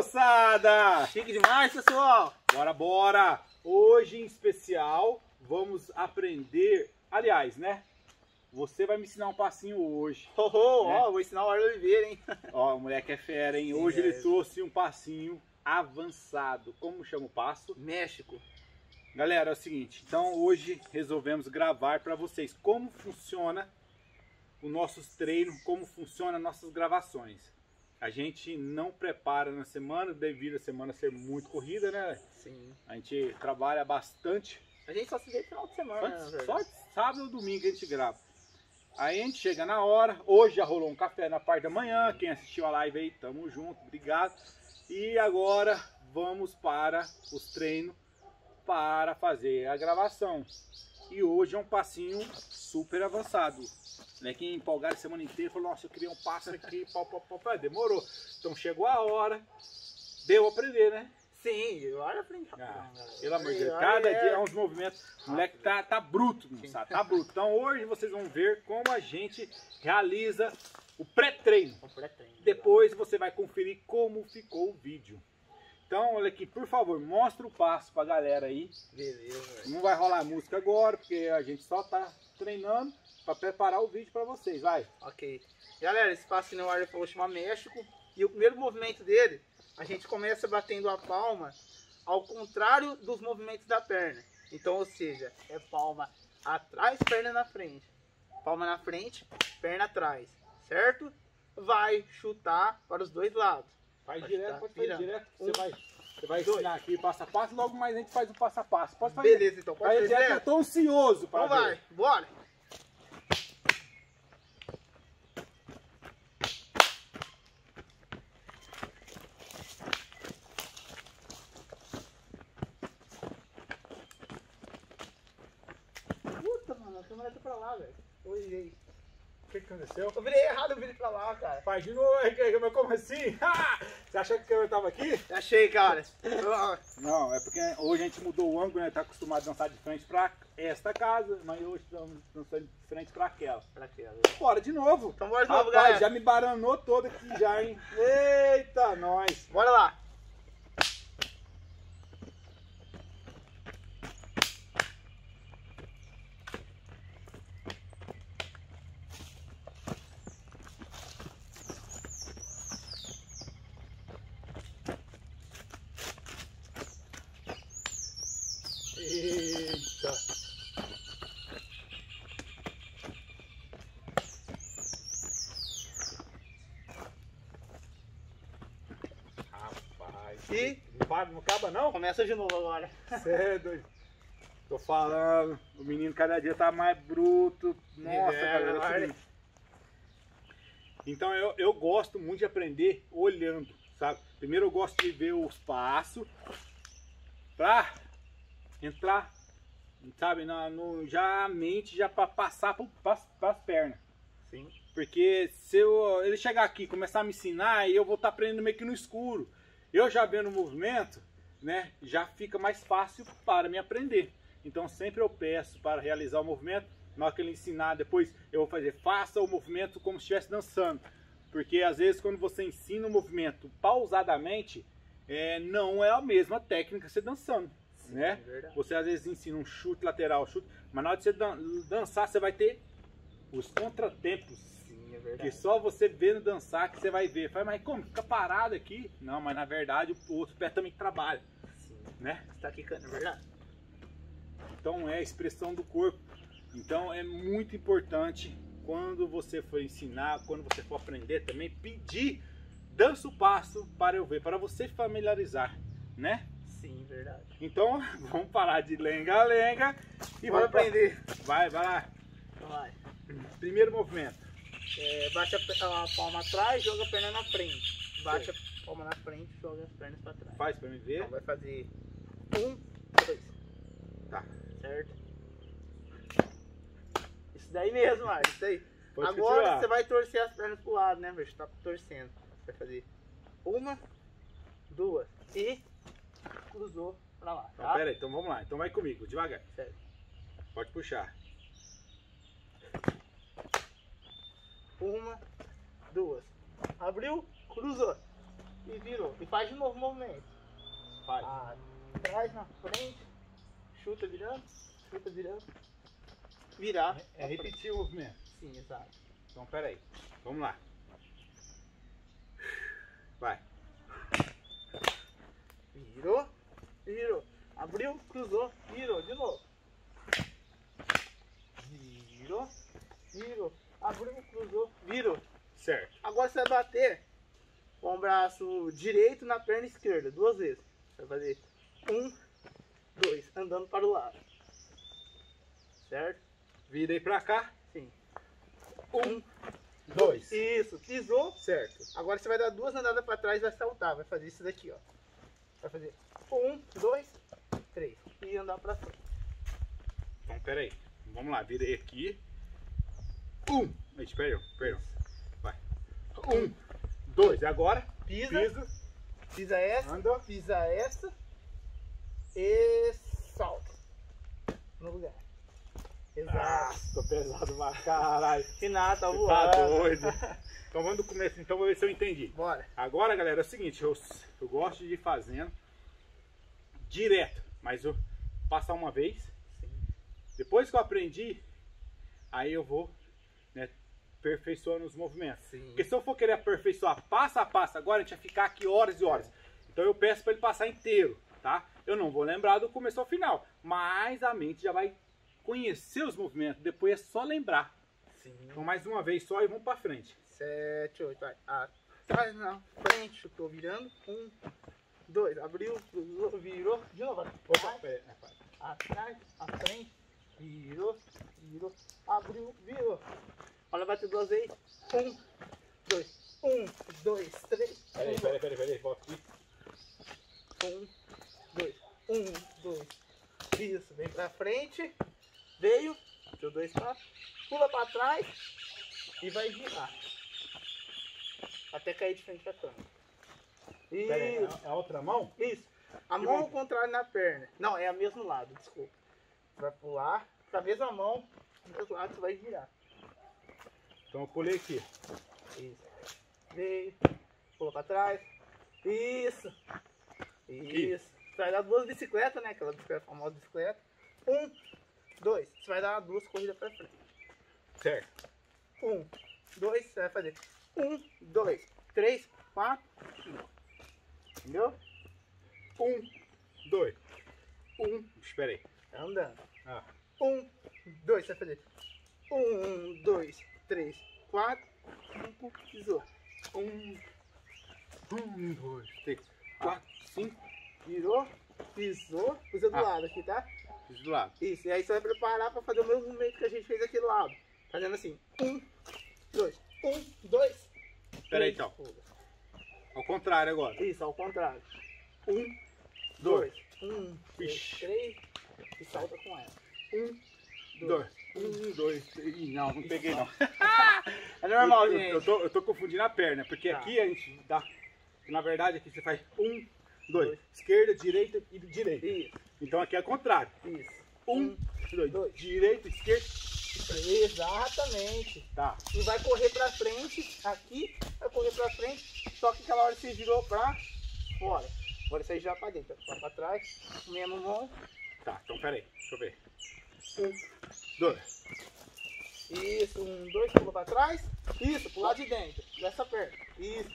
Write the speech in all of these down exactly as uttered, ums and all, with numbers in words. moçada! Chique demais, pessoal! Bora, bora! Hoje, em especial, vamos aprender... Aliás, né? Você vai me ensinar um passinho hoje. Oh, oh, né? Ó, vou ensinar o Warlei Oliveira, hein? Ó, o moleque é fera, hein? Hoje Sim, ele é. trouxe um passinho avançado. Como chama o passo? México. Galera, é o seguinte. Então, hoje resolvemos gravar para vocês como funciona o nosso treino, como funciona nossas gravações. A gente não prepara na semana, devido a semana ser muito corrida, né? Sim. A gente trabalha bastante. A gente só se vê no final de semana. Só, só sábado ou domingo a gente grava. Aí a gente chega na hora. Hoje já rolou um café na parte da manhã. Quem assistiu a live aí, tamo junto, obrigado. E agora vamos para os treinos para fazer a gravação. E hoje é um passinho super avançado. Né? Quem empolgado a semana inteira falou, nossa, eu queria um passo aqui, pau, pau, pau, pau. Demorou. Então chegou a hora, deu a aprender, né? Sim, olha frente. Ah, pelo amor de Deus, cada dia é uns movimentos. O moleque tá, tá bruto, sabe? Tá bruto. Então hoje vocês vão ver como a gente realiza o pré-treino. Depois você vai conferir como ficou o vídeo. Então, olha aqui, por favor, mostra o passo pra galera aí. Beleza. Não vai rolar música agora, porque a gente só tá treinando pra preparar o vídeo pra vocês, vai. Ok. Galera, esse passo no ar falou chama México. E o primeiro movimento dele, a gente começa batendo a palma ao contrário dos movimentos da perna. Então, ou seja, é palma atrás, perna na frente. Palma na frente, perna atrás, certo? Vai chutar para os dois lados. Faz pode direto, pode fazer direto. Um, você vai, você vai ensinar aqui passo a passo, logo mais a gente faz um passo a passo. Pode fazer. Beleza, então pode fazer. Eu tô ansioso para então ver. Então vai, bora. Puta, mano, a câmera tá pra lá, velho. Oi, o que, que aconteceu? Eu virei errado, eu virei pra lá, cara. Faz de novo, mas como assim? Você achou que eu tava aqui? Achei, cara. Não, é porque hoje a gente mudou o ângulo, né? Tá acostumado a dançar de frente pra esta casa, mas hoje estamos dançando de frente pra aquela. Pra aquela. Bora de novo. Então bora de novo, galera. Já me baranou todo aqui já, hein? Eita, nós. Bora lá. Eita! Rapaz! E? Não acaba não? Começa de novo agora. Cê é doido. Tô falando, o menino cada dia tá mais bruto. Nossa, é, galera. É então eu, eu gosto muito de aprender olhando, sabe? Primeiro eu gosto de ver os passos pra entrar, sabe, na, no, já a mente já para passar para as pernas. Sim. Porque se eu, ele chegar aqui e começar a me ensinar, eu vou estar tá aprendendo meio que no escuro. Eu já vendo o movimento, né, já fica mais fácil para me aprender. Então sempre eu peço para realizar o movimento, na hora que ele ensinar depois eu vou fazer, faça o movimento como se estivesse dançando. Porque às vezes quando você ensina o movimento pausadamente, é, não é a mesma técnica que você dançando. Né? É você às vezes ensina um chute lateral, chute, mas na hora de você dan dançar você vai ter os contratempos. Sim, é verdade. Que só você vendo dançar que você vai ver. Fala, mas como? Fica parado aqui? Não, mas na verdade o outro pé também trabalha. Sim. Né? Você tá quicando, é verdade? Então é a expressão do corpo. Então é muito importante quando você for ensinar, quando você for aprender também, pedir dança o passo para eu ver, para você familiarizar, né? Sim, verdade. Então, vamos parar de lenga-lenga e vamos aprender. Vai, vai lá. Vai. Primeiro movimento. É, bate a, a palma atrás, joga a perna na frente. Bate Sim. a palma na frente, joga as pernas para trás. Faz para me ver. Então, vai fazer um, dois. Tá. Certo? Isso daí mesmo, Mário. Isso aí. Pode Agora continuar. Você vai torcer as pernas pro lado, né, bicho? Tá torcendo. Vai fazer uma, duas e... cruzou pra lá, tá? Então, pera aí, então vamos lá. Então vai comigo, devagar. Sério. Pode puxar. Uma, duas. Abriu, cruzou. E virou. E faz de novo o movimento. Faz. Ah, atrás, na frente. Chuta, virando. Chuta, virando. Virar. É, é repetir o movimento. Sim, exato. Então, pera aí. Vamos lá. Vai. Virou. Virou. Abriu, cruzou, virou. De novo. Virou. Virou. Abriu, cruzou, virou. Certo. Agora você vai bater com o braço direito na perna esquerda, duas vezes. Você vai fazer um, dois, andando para o lado. Certo? Vira aí pra cá. Sim. Um, um dois. dois. Isso, pisou. Certo. Agora você vai dar duas andadas para trás e vai saltar. Vai fazer isso daqui, ó. Vai fazer um, dois, três. E andar pra frente. Então, pera aí. Vamos lá, vira aí aqui. Um. Espera aí, espera aí. Vai. Um, dois. Agora, pisa. Pisa, pisa essa. Anda. Pisa essa. E salta. No lugar. Exato. Ah, tô pesado pra caralho. Renato, tá voando. Tá doido. Então vamos do começo, então vou ver se eu entendi. Bora. Agora, galera, é o seguinte, eu, eu gosto de ir fazendo direto, mas eu passar uma vez. Sim. Depois que eu aprendi, aí eu vou, né, aperfeiçoando os movimentos. Sim. Porque se eu for querer aperfeiçoar passo a passo, agora a gente vai ficar aqui horas e horas. É. Então eu peço para ele passar inteiro, tá? Eu não vou lembrar do começo ao final, mas a mente já vai conhecer os movimentos, depois é só lembrar. Sim. Então mais uma vez só e vamos para frente. Sete, oito, vai. Atrás, na frente, chutou, virando. Um, dois, abriu, cruzou, virou. De novo, atrás, atrás, à frente, virou, virou, abriu, virou. Olha, bate duas vezes. Um, dois, um, dois, três. Peraí, peraí, peraí, peraí, volta aqui. Um, dois, um, dois. Isso, vem pra frente. Veio, deu dois passos, pula pra trás e vai girar. Até cair de frente pra câmera. Isso. Aí, é a outra mão? Isso. A que mão ao contrário na perna. Não, é a mesmo lado, desculpa. Você vai pular, com a mesma mão, do outro lado você vai girar. Então eu pulei aqui. Isso. Veio, pula pra trás. Isso. Isso. Você vai dar duas bicicletas, né? Aquela bicicleta, famosa bicicleta. Um. Dois, você vai dar duas corridas pra frente. Certo. Um, dois, você vai fazer. Um, dois, três, quatro, cinco. Entendeu? Um, dois. Um, espera aí. Tá andando. Ah. Um, dois, você vai fazer. Um, dois, três, quatro, cinco, pisou. Um, um, dois, três, quatro, cinco. Virou, pisou. Pisou do ah. lado aqui, tá? Do lado. Isso, e aí você vai preparar para fazer o mesmo movimento que a gente fez aqui do lado. Fazendo assim: um, dois, um, dois. Espera aí, então. Ao contrário agora. Isso, ao contrário. Um, dois, um, dois, três. E salta com ela. Um, dois, um, dois, três. Não, não peguei não. É normal, eu, gente. Eu tô, eu tô confundindo a perna, porque tá. Aqui a gente dá. Na verdade, aqui você faz um, dois, dois. Esquerda, direita e direita. Isso. Então aqui é o contrário. Isso. Um, um dois, dois, direito, esquerdo. Exatamente. Tá. E vai correr pra frente, aqui, vai correr pra frente, só que aquela hora você girou pra fora. Agora você já pra dentro, vai pra trás, mesmo mão. Tá, então pera aí, deixa eu ver. Um, dois. Isso, um, dois, pula pra trás. Isso, pular de dentro, dessa perna. Isso.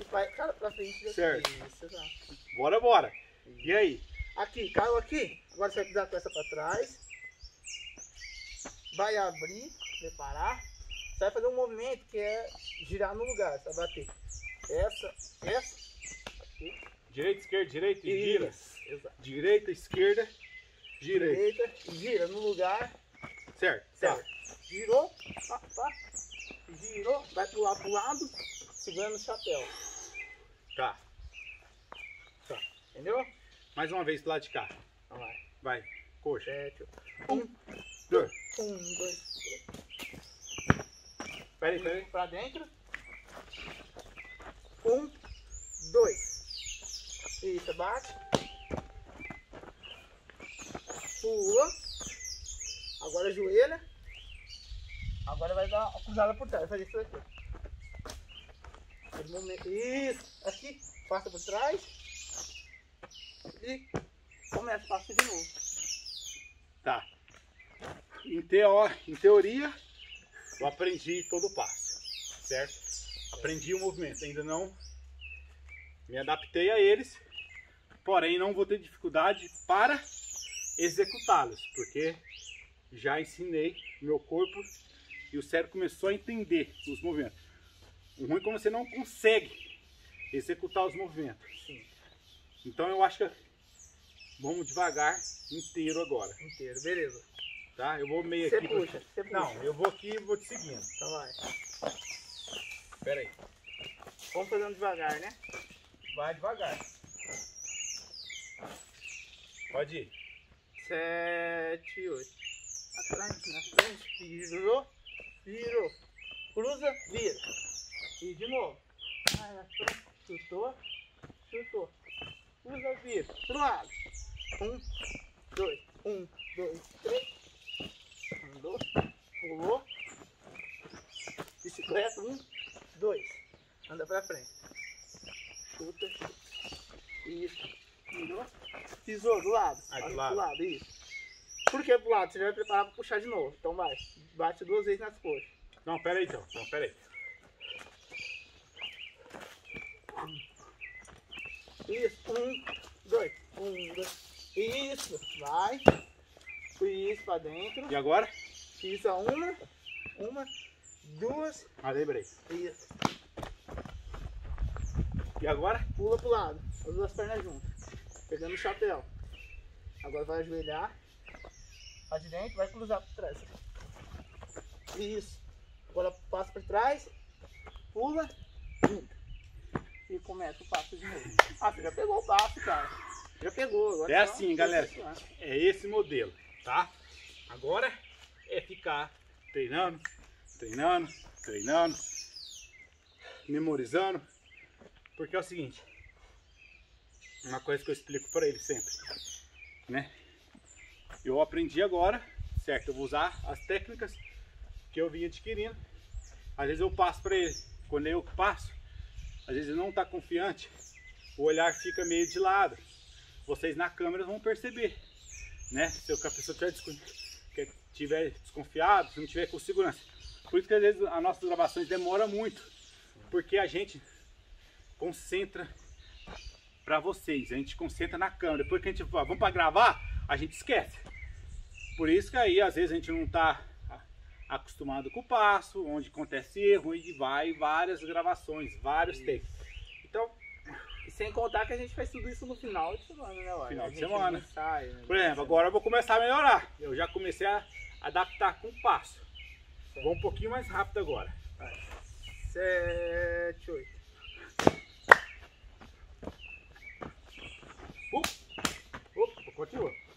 E vai, cara, pra frente. Certo. Isso, exato. Bora, bora. E aí? Aqui, caiu aqui, agora você vai pisar com essa pra trás, vai abrir, preparar, você vai fazer um movimento que é girar no lugar, você vai bater essa, essa, aqui. Direita, esquerda, direita e gira. Exato. Direita, esquerda, direita. Direita, gira no lugar. Certo. Certo. Tá. Girou, pá, pá, girou, vai pro lado, pro lado, segurando o chapéu. Tá. Tá. Entendeu? Mais uma vez do lado de cá. Vai. Vai. Coxa. Um, dois. Um, dois, três. Peraí, peraí. Pra dentro. Um, dois. Isso, bate. Pula. Agora ajoelha. Agora vai dar uma cruzada por trás. Vai fazer isso aqui. Isso. Aqui. Passa por trás. E começa a passar de novo. Tá. Em, teó, em teoria, eu aprendi todo o passo. Certo? Aprendi o movimento. Ainda não me adaptei a eles. Porém, não vou ter dificuldade para executá-los. Porque já ensinei meu corpo e o cérebro começou a entender os movimentos. O ruim é quando você não consegue executar os movimentos. Sim. Então eu acho que vamos devagar inteiro agora. Inteiro, beleza. Tá? Eu vou meio cê aqui. Puxa, pra... puxa. Não, eu vou aqui e vou te seguindo. Então vai. Espera aí. Vamos fazendo devagar, né? Vai devagar. Pode ir. Sete, oito. Atrás, na frente. Virou, virou. Cruza, vira. E de novo. Vai na frente. Chutou, chutou. Cruza, vira. Pro lado. Um, dois. Um, dois, três. Andou. Pulou. Bicicleta. Um, dois. Anda pra frente. Chuta, chuta. Isso. Virou. Pisou do lado. Ah, do lado. Do lado. Isso. Por que pro lado? Você já vai preparar para puxar de novo. Então vai. Bate duas vezes nas coxas. Não, pera aí então. Não, pera aí. Isso. Um, dois. Um, dois. Isso. Vai. Isso para dentro. E agora? Pisa uma. Uma. Duas. Ah, lembrei. Isso. E agora? Pula pro lado. As duas pernas juntas. Pegando o chapéu. Agora vai ajoelhar. Para de dentro, vai cruzar por trás. Isso. Agora passa por trás, pula, e começa o passo de novo. Ah, você já pegou o passo, cara. Já pegou. Agora é assim, galera. É esse modelo, tá? Agora é ficar treinando, treinando, treinando, memorizando. Porque é o seguinte, uma coisa que eu explico para eles sempre, né? Eu aprendi agora, certo? Eu vou usar as técnicas que eu vim adquirindo. Às vezes eu passo para ele. Quando eu passo, às vezes ele não está confiante. O olhar fica meio de lado. Vocês na câmera vão perceber, né? Se a pessoa estiver desconfiada, se não estiver com segurança. Por isso que às vezes as nossas gravações demoram muito. Porque a gente concentra para vocês. A gente concentra na câmera. Depois que a gente fala, vamos para gravar... A gente esquece. Por isso que aí às vezes a gente não está acostumado com o passo, onde acontece erro e vai várias gravações, vários takes. Então, e sem contar que a gente faz tudo isso no final de semana, né? Olha? Final de semana. Sai, né? Por exemplo, agora eu vou começar a melhorar. Eu já comecei a adaptar com o passo. Certo. Vou um pouquinho mais rápido agora. Vai. Sete, oito. Opa, uh, uh, continua.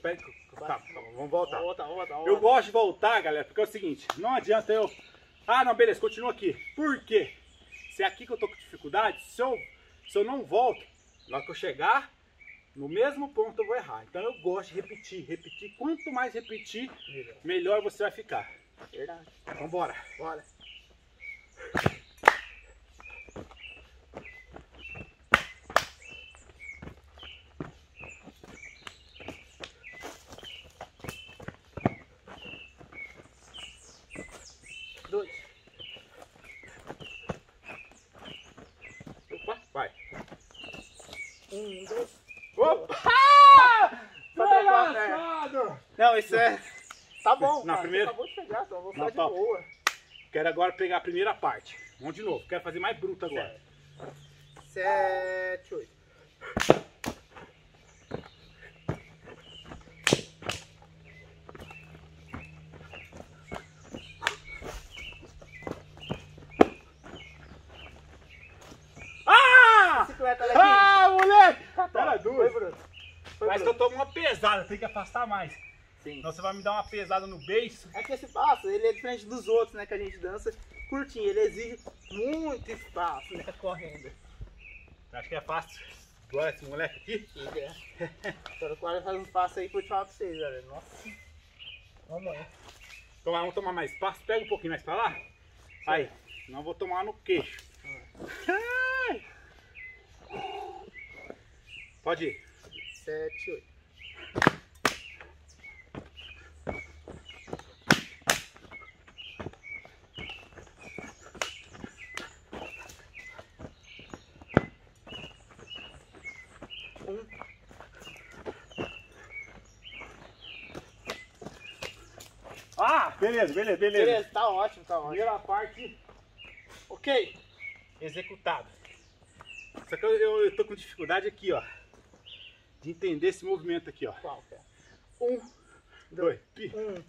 Pera, tá, vamos voltar. Volta, volta, volta. Eu gosto de voltar, galera, porque é o seguinte, não adianta eu... Ah, não, beleza, continua aqui. Por quê? Se é aqui que eu tô com dificuldade, se eu, se eu não volto, na hora que eu chegar, no mesmo ponto eu vou errar. Então eu gosto de repetir, repetir. Quanto mais repetir, melhor, melhor você vai ficar. Verdade. Vamos embora. Bora. Um, dois. Opa! Ah! Não, não, isso é. Tá bom, não, cara. Primeiro... Acabou de chegar, só vou ficar de boa. Quero agora pegar a primeira parte. Vamos de novo. Quero fazer mais bruto agora. Sete, oito. Tem que afastar mais. Sim. Então você vai me dar uma pesada no beiço. É que esse passo, ele é diferente dos outros, né? Que a gente dança curtinho. Ele exige muito espaço, né? Correndo. Acho que é fácil. Agora esse moleque aqui. Agora quase faz um passo aí que eu te falo pra vocês, galera. Nossa. Vamos lá. Então vamos tomar mais espaço. Pega um pouquinho mais pra lá. Sim. Aí. Não vou tomar no queixo. Pode ir. Sete, oito. Ah, beleza, beleza, beleza. Beleza, tá ótimo, tá ótimo. Primeira parte, ok. Executado. Só que eu, eu, eu tô com dificuldade aqui, ó, de entender esse movimento aqui, ó. Qual, cara? Um, dois, pi. Um.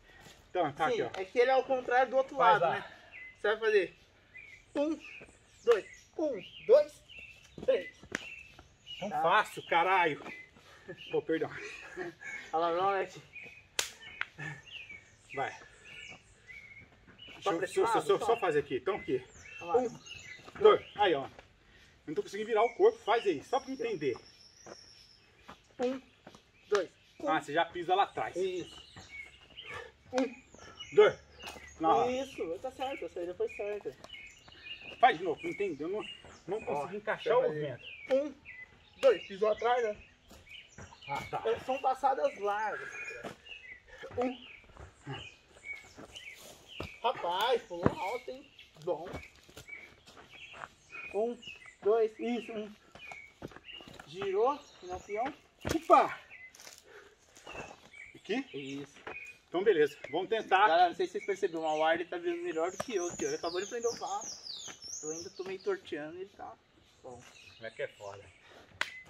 Então, tá. Sim, aqui, ó. É que ele é ao contrário do outro faz lado, lá, né? Você vai fazer um, dois, um, dois, três. Não tá fácil, caralho. Pô, perdão. Fala não, né? Vai. Deixa eu, deixa eu, deixa eu só fazer aqui. Então aqui. Um, dois. Aí, ó. Eu não tô conseguindo virar o corpo. Faz aí. Só pra entender. Um, dois. Um. Ah, você já pisa lá atrás. Isso. Um, dois. Não, isso. Tá certo. Essa aí já foi certa. Faz de novo. Não entendeu? Não, não consegui encaixar o movimento. Um, dois. Pisou atrás, né? Ah, tá. São passadas largas. Um. Rapaz, pulou alto, hein? Bom. Um, dois, isso, um. Girou, final peão. Opa! Aqui? Isso. Então, beleza. Vamos tentar. Galera, não sei se vocês perceberam, o Warlei tá vindo melhor do que eu aqui. Ele acabou de prender o papo. Eu ainda tô meio torteando e ele tá bom. Como é que é foda?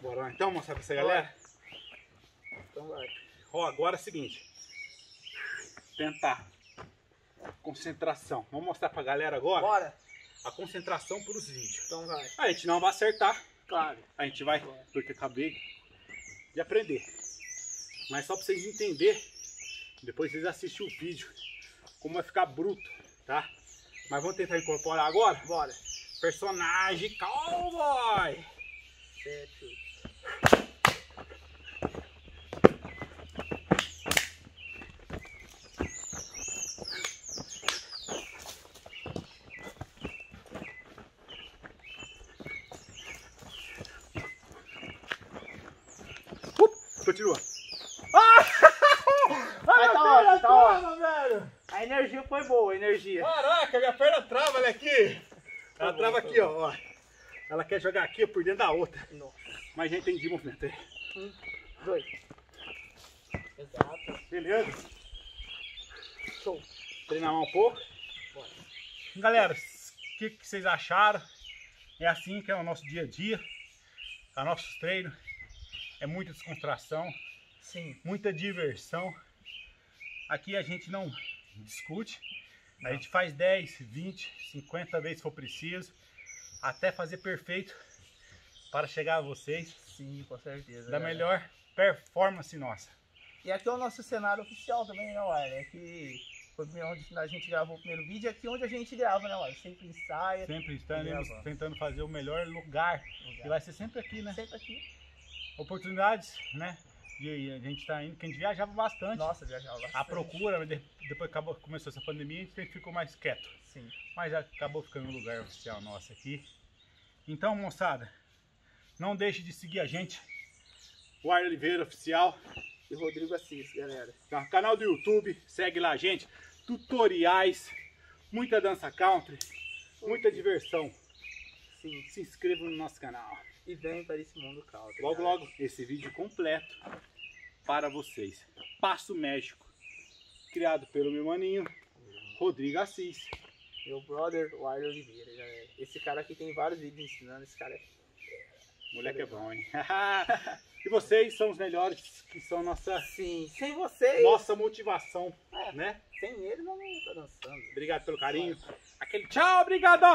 Bora lá, então, mostrar pra essa galera? Então vai. Ó, agora é o seguinte. Tentar. Concentração. Vamos mostrar pra galera agora. Bora. A concentração pros vídeos. Então vai. A gente não vai acertar. Claro. A gente vai, claro, porque acabei de aprender. Mas só pra vocês entenderem, depois vocês assistem o vídeo, como vai ficar bruto, tá? Mas vamos tentar incorporar agora? Bora. Personagem cowboy. Certo. Continua. Ah! Mas tá ótimo, tá ótimo, velho. A energia foi boa, a energia. Caraca, minha perna trava, olha aqui. Ela tá trava bom, aqui, tá ó, ó. Ela quer jogar aqui, ó, por dentro da outra. Nossa. Mas já entendi o movimento aí. Um, dois. Exato. Beleza? Show. Treinar um pouco. Bora. Galera, o que, que vocês acharam? É assim que é o nosso dia a dia. É o nosso treino. É muita descontração, sim, muita diversão. Aqui a gente não discute, não. A gente faz dez, vinte, cinquenta vezes se for preciso, até fazer perfeito para chegar a vocês. Sim, com certeza. Da é. melhor performance nossa. E aqui é o nosso cenário oficial também, né, Warlei? Aqui foi onde a gente gravou o primeiro vídeo, aqui onde a gente grava, né, Warlei? Sempre ensaia. Sempre estamos tentando fazer o melhor lugar, lugar. E vai ser sempre aqui, né? Sempre aqui. Oportunidades, né? E a gente tá indo, que a gente viajava bastante. Nossa, viajava bastante. A procura, mas depois acabou, começou essa pandemia, a gente ficou mais quieto. Sim. Mas acabou ficando um lugar oficial nosso aqui. Então, moçada, não deixe de seguir a gente. Warlei Oliveira Oficial e Rodrigo Assis, galera. Tá, canal do YouTube, segue lá a gente. Tutoriais, muita dança country, muita Sim. diversão. Sim. Se inscreva no nosso canal. E vem para esse mundo country. Logo, cara. logo, esse vídeo completo para vocês. Passo México, criado pelo meu maninho, Rodrigo Assis. Meu brother, Warlei Oliveira, galera. Esse cara aqui tem vários vídeos ensinando, esse cara é... Moleque é bom, hein? E vocês são os melhores, que são nossa... Sim, sem vocês... Nossa motivação, é, né? Sem eles não tá dançando. Obrigado pelo carinho. Aquele tchau, obrigado!